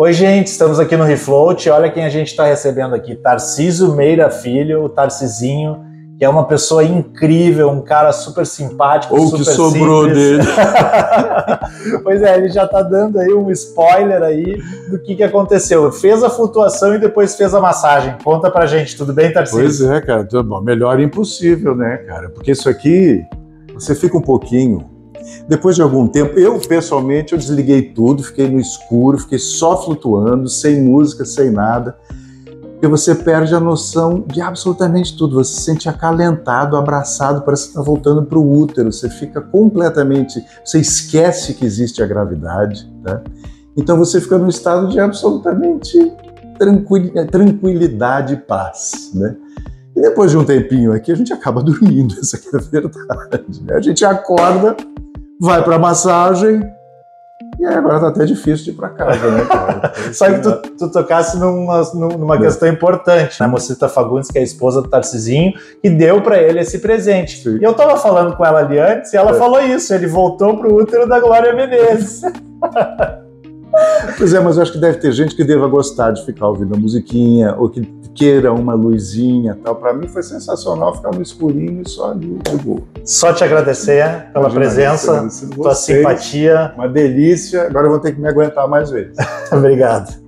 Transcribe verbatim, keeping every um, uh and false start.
Oi, gente, estamos aqui no Refloat. Olha quem a gente está recebendo aqui, Tarcísio Meira Filho, o Tarcizinho, que é uma pessoa incrível, um cara super simpático, Ou super simples. O que sobrou dele. Pois é, ele já está dando aí um spoiler aí do que, que aconteceu. Fez a flutuação e depois fez a massagem. Conta pra gente, tudo bem, Tarcísio? Pois é, cara, tudo bom. Melhor impossível, né, cara? Porque isso aqui, você fica um pouquinho... Depois de algum tempo, eu pessoalmente eu desliguei tudo, fiquei no escuro, fiquei só flutuando, sem música, sem nada, e você perde a noção de absolutamente tudo, você se sente acalentado, abraçado, parece que está voltando para o útero, você fica completamente, você esquece que existe a gravidade, né? Então você fica num estado de absolutamente tranquilidade e paz, né? E depois de um tempinho aqui, a gente acaba dormindo, essa aqui é a verdade, né? A gente acorda, vai pra massagem, e agora tá até difícil de ir pra casa, né, cara? Só que tu, tu tocasse numa, numa questão importante, né? A Mocita Fagundes, que é a esposa do Tarcizinho, que deu pra ele esse presente. Sim. E eu tava falando com ela ali antes, e ela é. falou isso, ele voltou pro útero da Glória Menezes. Pois é, mas eu acho que deve ter gente que deva gostar de ficar ouvindo a musiquinha, ou que queira uma luzinha e tal. Pra mim foi sensacional ficar no escurinho e só ali, de boa. Só te agradecer pela Imagina presença, isso, tua simpatia. Uma delícia. Agora eu vou ter que me aguentar mais vezes. Obrigado.